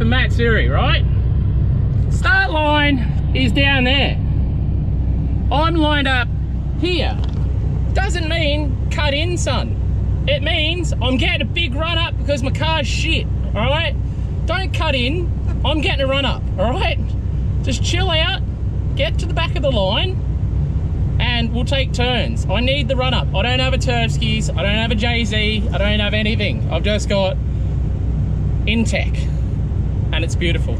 for Matsuri, right? Start line is down there. I'm lined up here. Doesn't mean cut in, son. It means I'm getting a big run up because my car's shit, all right? Don't cut in, I'm getting a run up, all right? Just chill out, get to the back of the line, and we'll take turns. I need the run up. I don't have a Turfskis, I don't have a Jay-Z, I don't have anything. I've just got in-tech, and it's beautiful.